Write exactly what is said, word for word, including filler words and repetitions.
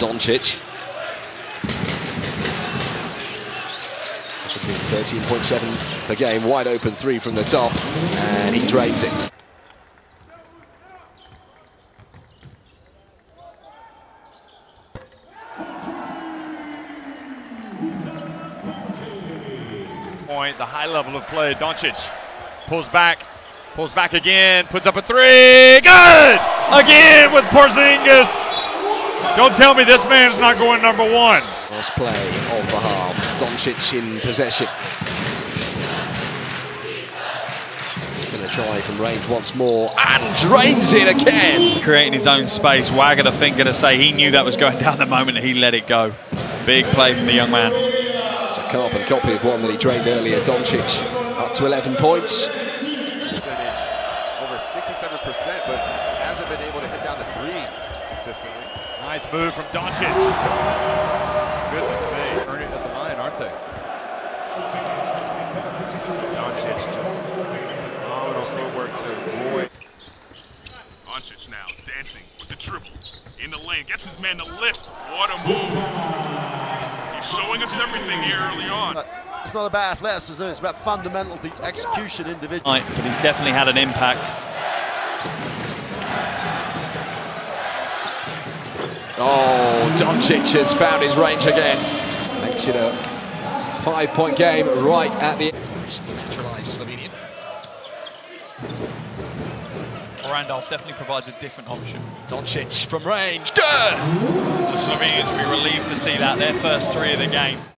Doncic. thirteen point seven per game, wide open three from the top, and he drains it. Point, the high level of play, Doncic pulls back, pulls back again, puts up a three, good! Again with Porzingis! Don't tell me this man's not going number one. Last play of the half, Doncic in possession. Gonna try from range once more, and drains it again! Creating his own space, wagging a finger to say he knew that was going down the moment he let it go. Big play from the young man. It's a carbon copy of one that he drained earlier. Doncic up to eleven points. Over sixty-seven percent, but hasn't been able to hit down the three consistently. Nice move from Doncic. Goodness me. Earning at the line, aren't they? Doncic just phenomenal footwork to avoid. Doncic now dancing with the dribble. In the lane, gets his man to lift. What a move. He's showing us everything here early on. It's not about athleticism, it's about fundamental execution individually. Right, but he's definitely had an impact. Oh, Doncic has found his range again. Makes it a five-point game right at the naturalized Slovenian. Randolph definitely provides a different option. Doncic from range, good! The Slovenians will be relieved to see that, their first three of the game.